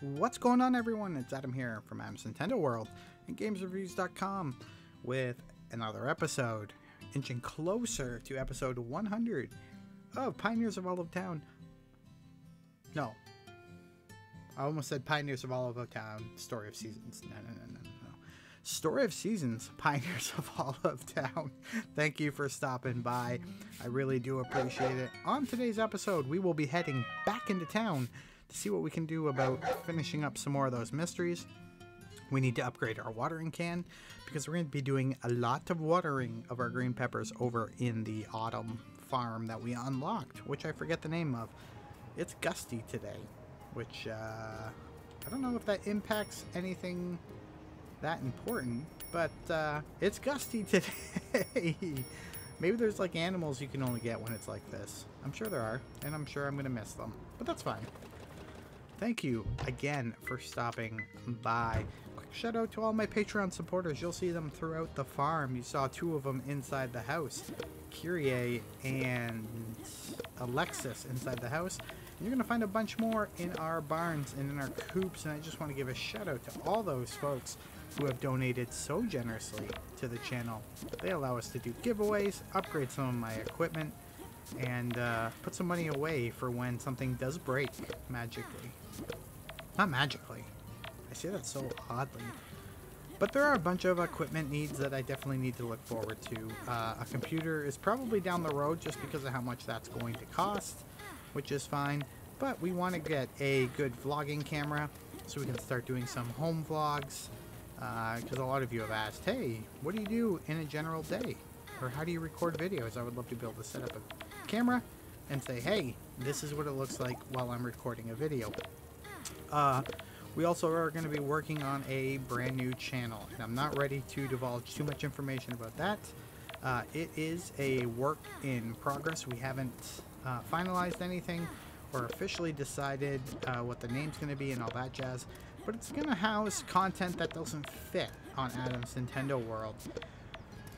What's going on, everyone? It's Adam here from Adam's Nintendo World and GamesReviews.com with another episode, inching closer to episode 100 of Pioneers of Olive Town. No. I almost said Pioneers of Olive Town, Story of Seasons. No. Story of Seasons, Pioneers of Olive Town. Thank you for stopping by. I really do appreciate it. On today's episode, we will be heading back into town to see what we can do about finishing up some more of those mysteries. We need to upgrade our watering can because we're going to be doing a lot of watering of our green peppers over in the autumn farm that we unlocked, which I forget the name of. It's gusty today, which I don't know if that impacts anything that important, but it's gusty today. Maybe there's like animals you can only get when it's like this. I'm sure there are, and I'm sure I'm going to miss them, but that's fine. Thank you again for stopping by. Quick shout out to all my Patreon supporters. You'll see them throughout the farm. You saw two of them inside the house. Kyrie and Alexis inside the house. And you're going to find a bunch more in our barns and in our coops. And I just want to give a shout out to all those folks who have donated so generously to the channel. They allow us to do giveaways, upgrade some of my equipment, and put some money away for when something does break magically. Not magically. I say that so oddly. But there are a bunch of equipment needs that I definitely need to look forward to. A computer is probably down the road just because of how much that's going to cost, which is fine. But we want to get a good vlogging camera so we can start doing some home vlogs. Because a lot of you have asked, hey, what do you do in a general day? Or how do you record videos? I would love to be able to set up a camera and say, hey, this is what it looks like while I'm recording a video. We also are going to be working on a brand new channel, and I'm not ready to divulge too much information about that. It is a work in progress. We haven't finalized anything or officially decided what the name's going to be and all that jazz, but it's going to house content that doesn't fit on Adam's Nintendo World.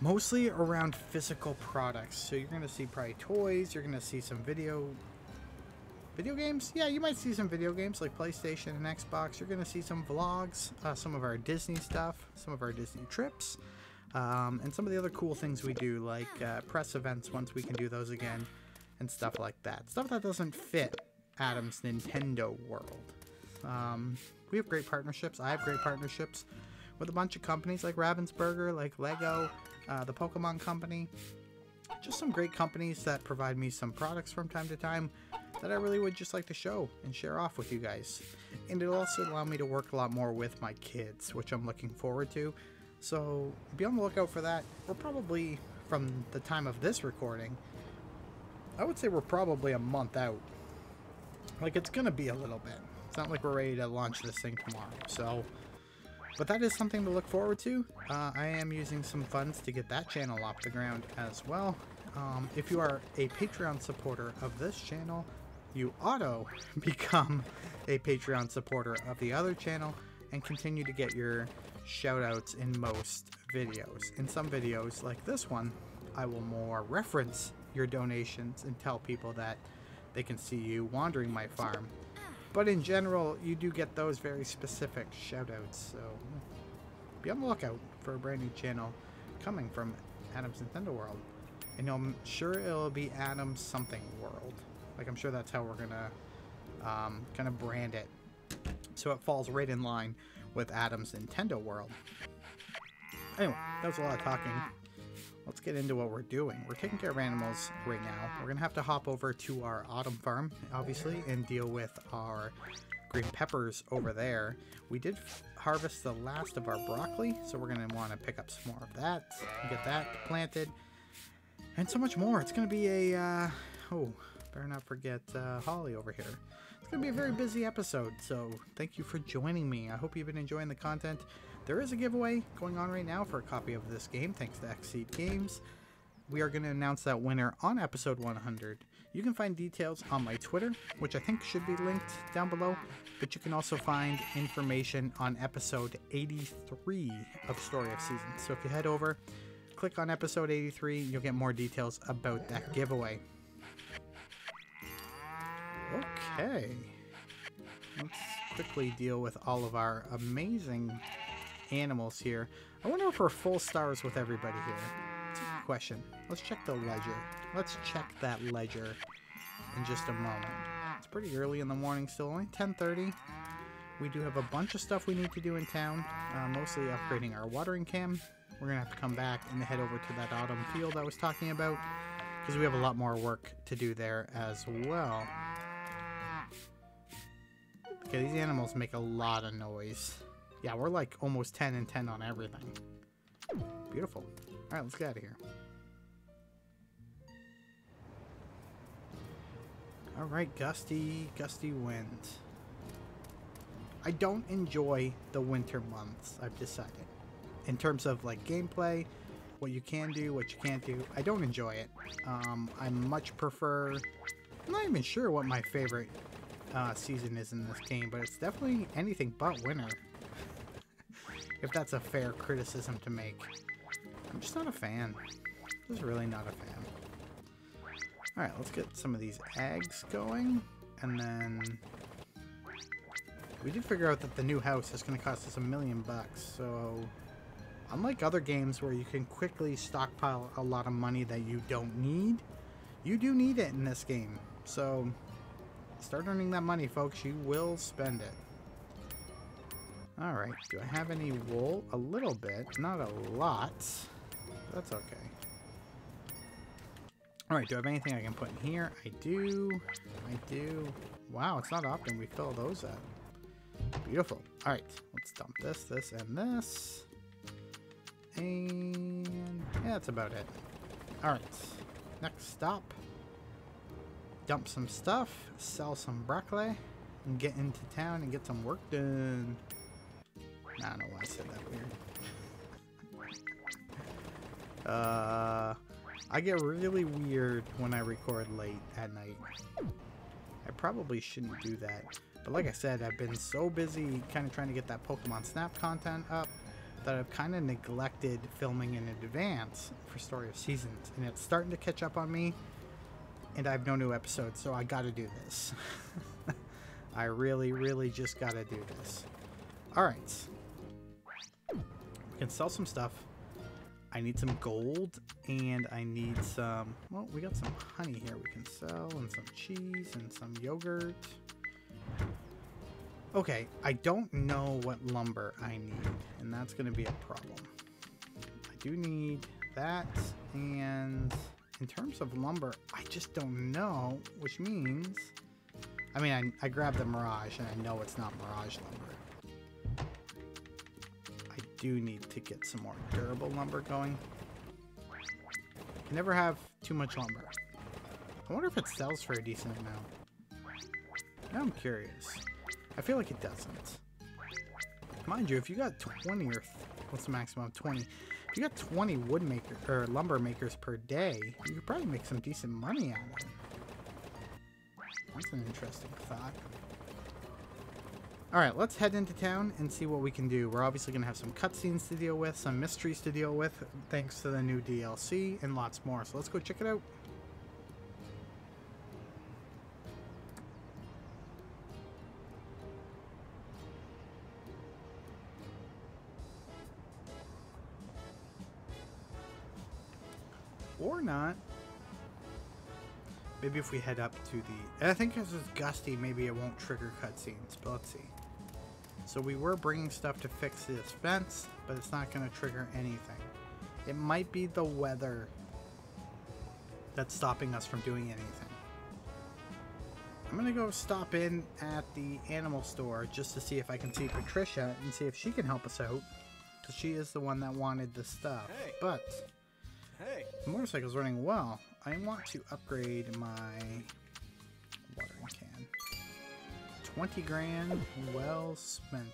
Mostly around physical products. So you're going to see probably toys. You're going to see some video games. Yeah, you might see some video games like PlayStation and Xbox. You're going to see some vlogs, some of our Disney stuff, some of our Disney trips, and some of the other cool things we do, like press events once we can do those again, and stuff like that. Stuff that doesn't fit Adam's Nintendo World. We have great partnerships. I have great partnerships with a bunch of companies like Ravensburger, like Lego, the Pokemon Company. Just some great companies that provide me some products from time to time that I really would just like to show and share off with you guys. And it'll also allow me to work a lot more with my kids, which I'm looking forward to. So be on the lookout for that. We're probably, from the time of this recording, I would say we're probably a month out. Like, it's gonna be a little bit. It's not like we're ready to launch this thing tomorrow, so... But that is something to look forward to. I am using some funds to get that channel off the ground as well. If you are a Patreon supporter of this channel, you auto become a Patreon supporter of the other channel and continue to get your shout outs in most videos. In some videos like this one, I will more reference your donations and tell people that they can see you wandering my farm. But in general, you do get those very specific shoutouts, so be on the lookout for a brand new channel coming from Adam's Nintendo World. And I'm sure it'll be Adam's something world. Like, I'm sure that's how we're going to kind of brand it. So it falls right in line with Adam's Nintendo World. Anyway, that was a lot of talking. Let's get into what we're doing. We're taking care of animals right now. We're going to have to hop over to our autumn farm, obviously, and deal with our green peppers over there. We did harvest the last of our broccoli, so we're going to want to pick up some more of that and get that planted. And so much more. It's going to be a... oh, better not forget Holly over here. It's going to be a very busy episode, so thank you for joining me. I hope you've been enjoying the content. There is a giveaway going on right now for a copy of this game, thanks to Xseed Games. We are going to announce that winner on episode 100. You can find details on my Twitter, which I think should be linked down below, but you can also find information on episode 83 of Story of Seasons. So if you head over, click on episode 83, you'll get more details about that giveaway. Okay. Let's quickly deal with all of our amazing animals here. I wonder if we're full stars with everybody here. That's a good question. Let's check the ledger. Let's check that ledger in just a moment. It's pretty early in the morning still, only 10:30. We do have a bunch of stuff we need to do in town, mostly upgrading our watering can. We're going to have to come back and head over to that autumn field I was talking about, because we have a lot more work to do there as well. Okay, these animals make a lot of noise. Yeah, we're like almost 10 and 10 on everything. Beautiful. Alright, let's get out of here. Alright, gusty wind. I don't enjoy the winter months, I've decided. In terms of like gameplay, what you can do, what you can't do, I don't enjoy it. I much prefer... I'm not even sure what my favorite season is in this game, but it's definitely anything but winter. If that's a fair criticism to make. I'm just not a fan. Just really not a fan. Alright, let's get some of these eggs going. And then... we did figure out that the new house is going to cost us $1 million, so... unlike other games where you can quickly stockpile a lot of money that you don't need, you do need it in this game. So, start earning that money, folks. You will spend it. Alright, do I have any wool? A little bit, not a lot. That's okay. Alright, do I have anything I can put in here? I do. Wow, it's not often we fill those up. Beautiful. Alright, let's dump this, this, and this. And yeah, that's about it. Alright, next stop. Dump some stuff, sell some broccoli, and get into town and get some work done. I don't know why I said that weird. I get really weird when I record late at night. I probably shouldn't do that. But like I said, I've been so busy kind of trying to get that Pokemon Snap content up that I've kind of neglected filming in advance for Story of Seasons, and it's starting to catch up on me, and I have no new episodes, so I gotta do this. I really just gotta do this. Alright. We can sell some stuff. I need some gold, and I need some... well, we got some honey here we can sell, and some cheese, and some yogurt. Okay, I don't know what lumber I need, and that's going to be a problem. I do need that, and in terms of lumber, I just don't know, which means... I mean, I grabbed the Mirage, and I know it's not Mirage lumber. I do need to get some more durable lumber going. You can never have too much lumber. I wonder if it sells for a decent amount. Now I'm curious. I feel like it doesn't. Mind you, if you got 20 or what's the maximum? 20. If you got 20 wood makers or lumber makers per day, you could probably make some decent money out of it. That's an interesting thought. Alright, let's head into town and see what we can do. We're obviously going to have some cutscenes to deal with, some mysteries to deal with, thanks to the new DLC, and lots more. So let's go check it out. Or not. Maybe if we head up to the... I think because it's gusty, maybe it won't trigger cutscenes, but let's see. So we were bringing stuff to fix this fence, but it's not going to trigger anything. It might be the weather that's stopping us from doing anything. I'm going to go stop in at the animal store just to see if I can see Patricia and see if she can help us out, because she is the one that wanted the stuff. Hey. But... hey. The motorcycle's running well. I want to upgrade my watering can. 20 grand, well spent.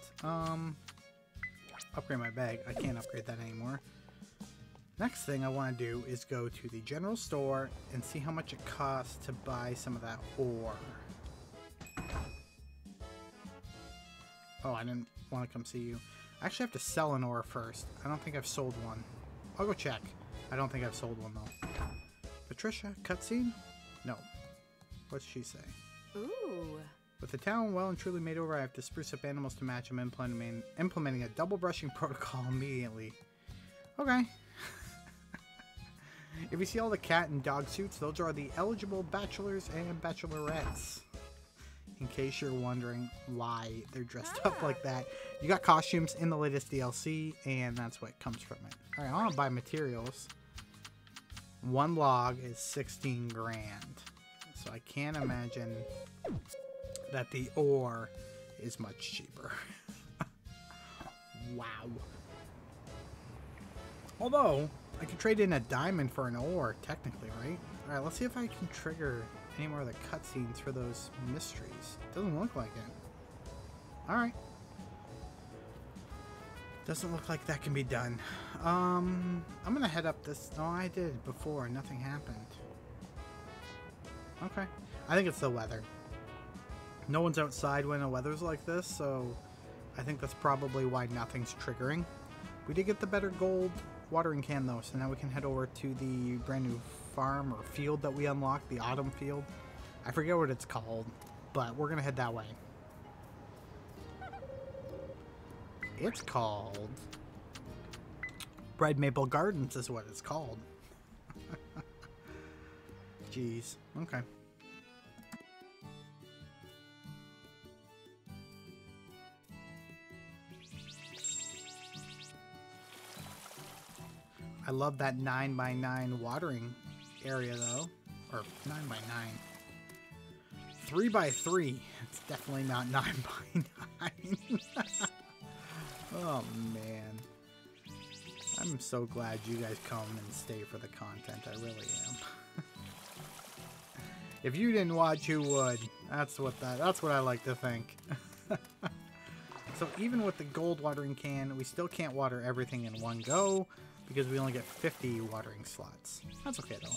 Upgrade my bag. I can't upgrade that anymore. Next thing I want to do is go to the general store and see how much it costs to buy some of that ore. Oh, I didn't want to come see you. I actually have to sell an ore first. I don't think I've sold one. I'll go check. I don't think I've sold one though. Patricia, cutscene? No. What's she say? Ooh. With the town well and truly made over, I have to spruce up animals to match. I'm implementing a double brushing protocol immediately. Okay. If you see all the cat and dog suits, those are the eligible bachelors and bachelorettes. In case you're wondering why they're dressed up like that. You got costumes in the latest DLC, and that's what comes from it. Alright, I want to buy materials. One log is 16 grand. So I can't imagine that the ore is much cheaper. Wow. Although, I could trade in a diamond for an ore, technically, right? Alright, let's see if I can trigger any more of the cutscenes for those mysteries. Doesn't look like it. Alright. Doesn't look like that can be done. I'm gonna head up this... No, I did before. Nothing happened. Okay. I think it's the weather. No one's outside when the weather's like this, so... I think that's probably why nothing's triggering. We did get the better gold watering can, though, so now we can head over to the brand new farm or field that we unlocked, the autumn field. I forget what it's called, but we're gonna head that way. It's called Bread Maple Gardens is what it's called. Jeez. Okay. I love that 9x9 watering area, though. Or 9x9. 3x3. It's definitely not 9x9. Oh, man. I'm so glad you guys come and stay for the content. I really am. If you didn't watch, who would? That's what I like to think. So even with the gold watering can, we still can't water everything in one go, because we only get 50 watering slots. That's okay, though.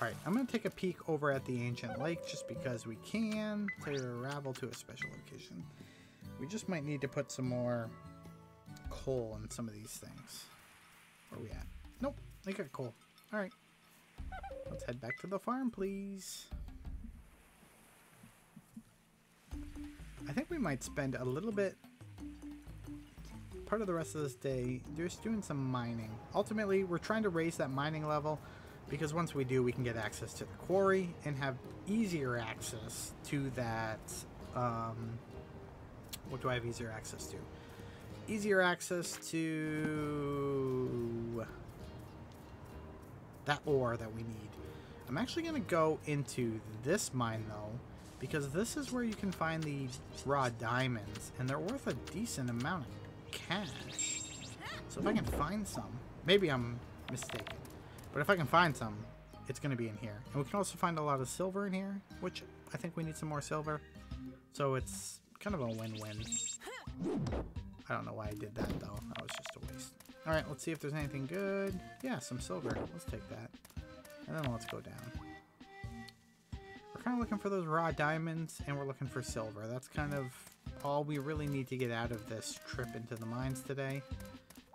Alright, I'm going to take a peek over at the ancient lake, just because we can, to travel to a special location. We just might need to put some more coal in some of these things. Where are we at? Nope, they got coal. Alright. Let's head back to the farm, please. I think we might spend a little bit... part of the rest of this day just doing some mining. Ultimately, we're trying to raise that mining level, because once we do, we can get access to the quarry and have easier access to that what do I have easier access to? Easier access to that ore that we need. I'm actually going to go into this mine, though, because this is where you can find the raw diamonds, and they're worth a decent amount of cash. So if I can find some, maybe I'm mistaken, but if I can find some, it's going to be in here. And we can also find a lot of silver in here, which I think we need some more silver. So it's kind of a win-win. I don't know why I did that, though. That was just a waste. All right, let's see if there's anything good. Yeah, some silver. Let's take that. And then let's go down. We're kind of looking for those raw diamonds, and we're looking for silver. That's kind of all we really need to get out of this trip into the mines today.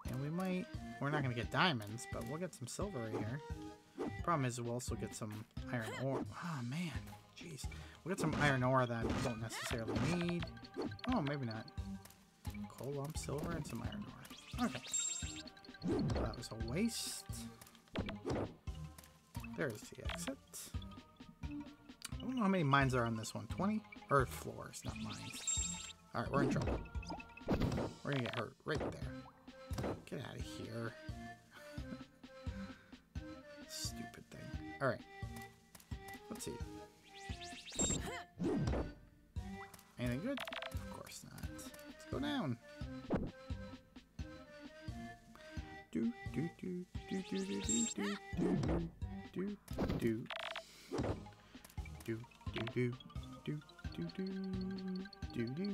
And we might... we're not going to get diamonds, but we'll get some silver here. Problem is, we'll also get some iron ore. Oh, man. Jeez. We'll get some iron ore that we don't necessarily need. Oh, maybe not. Coal lump, silver, and some iron ore. Okay. Well, that was a waste. There's the exit. I don't know how many mines are on this one. 20? Or floors, not mines. Alright, we're in trouble. We're gonna get hurt right there. Get out of here. Stupid thing. Alright. Let's see. Anything good? Of course not. Let's go down. Do, do, do, do, do, do, do, do, do, do, do, do, do. Do do do do.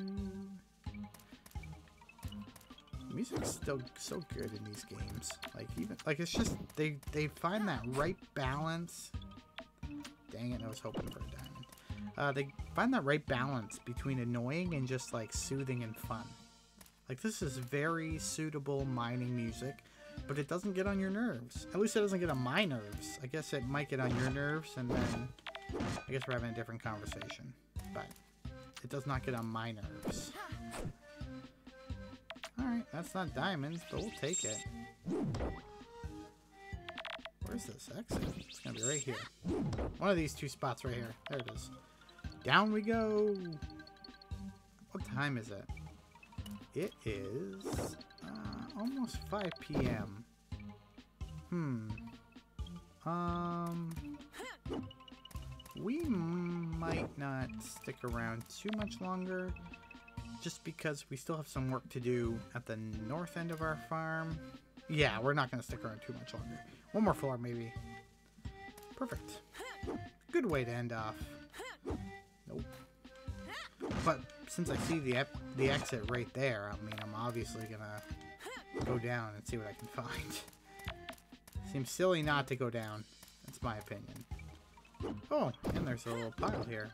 The music's still so good in these games. Like, even like, it's just they find that right balance. Dang it, I was hoping for a diamond. They find that right balance between annoying and just like soothing and fun. Like, this is very suitable mining music, but it doesn't get on your nerves. At least it doesn't get on my nerves. I guess it might get on your nerves, and then I guess we're having a different conversation. But It does not get on my nerves. Alright, that's not diamonds, but we'll take it. Where's this exit? It's gonna be right here. One of these two spots right here. There it is. Down we go! What time is it? It is almost 5 p.m. We might not stick around too much longer, just because we still have some work to do at the north end of our farm. Yeah, we're not going to stick around too much longer. One more floor, maybe. Perfect. Good way to end off. Nope. But since I see the exit right there, I mean, I'm obviously going to go down and see what I can find. Seems silly not to go down. That's my opinion. Oh, and there's a little pile here.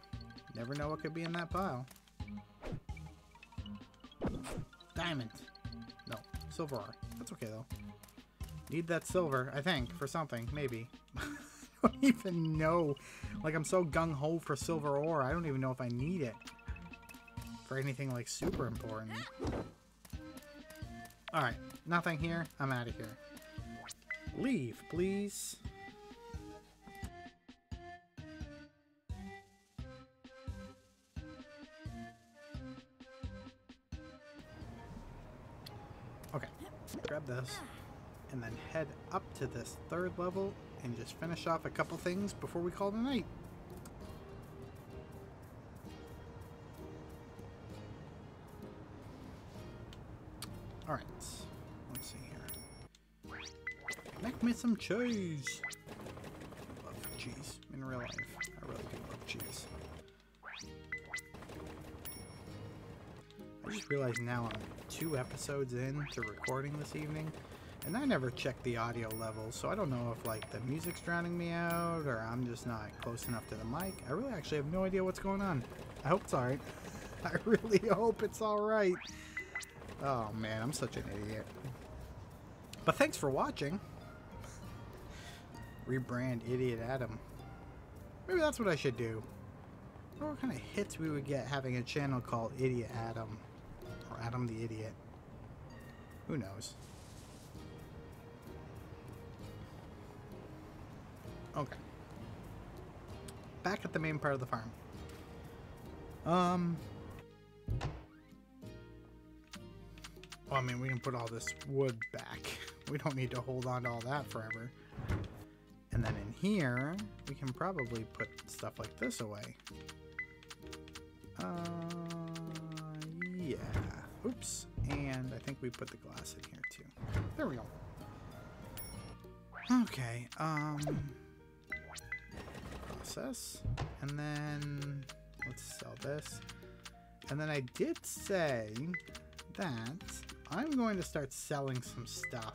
Never know what could be in that pile. Diamond. No, silver ore. That's okay, though. Need that silver, I think, for something, maybe. I don't even know. Like, I'm so gung-ho for silver ore, I don't even know if I need it. For anything, like, super important. Alright, nothing here. I'm out of here. Leave, please. Okay, grab this, and then head up to this third level and just finish off a couple things before we call it a night. All right, let's see here. Make me some cheese. I love cheese in real life. I really do love cheese. I just realized now I'm 2 episodes in to recording this evening, and I never checked the audio level, so I don't know if like the music's drowning me out or I'm just not close enough to the mic. I really actually have no idea what's going on. I hope it's alright. I really hope it's alright. Oh man, I'm such an idiot. But thanks for watching. Rebrand Idiot Adam. Maybe that's what I should do. I wonder what kind of hits we would get having a channel called Idiot Adam. Or Adam the Idiot. Who knows? Okay. Back at the main part of the farm. Well, I mean, we can put all this wood back. We don't need to hold on to all that forever. And then in here, we can probably put stuff like this away. Yeah. Oops. And I think we put the glass in here too. There we go. Okay. Process. And then let's sell this. And then I did say that I'm going to start selling some stuff.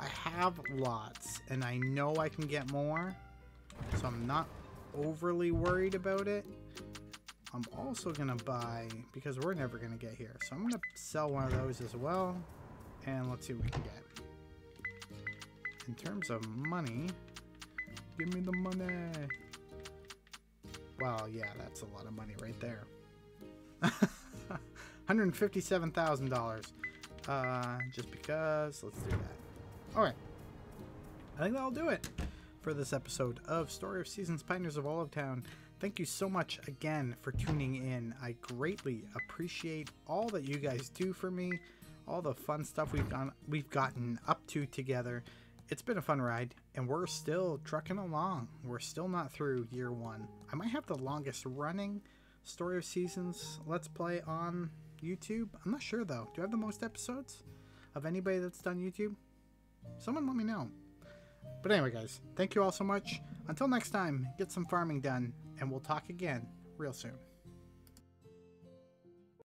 I have lots, and I know I can get more, so I'm not overly worried about it. I'm also going to buy, because we're never going to get here, so I'm going to sell one of those as well, and let's see what we can get. In terms of money, give me the money. Wow, yeah, that's a lot of money right there. $157,000. Just because, let's do that. Alright, I think that'll do it for this episode of Story of Seasons, Pioneers of Olive Town. Thank you so much again for tuning in. I greatly appreciate all that you guys do for me, all the fun stuff we've gotten up to together. It's been a fun ride, and we're still trucking along. We're still not through year one. I might have the longest running Story of Seasons Let's Play on YouTube. I'm not sure though. Do I have the most episodes of anybody that's done YouTube? Someone let me know. But anyway, guys, thank you all so much. Until next time, get some farming done, and we'll talk again real soon.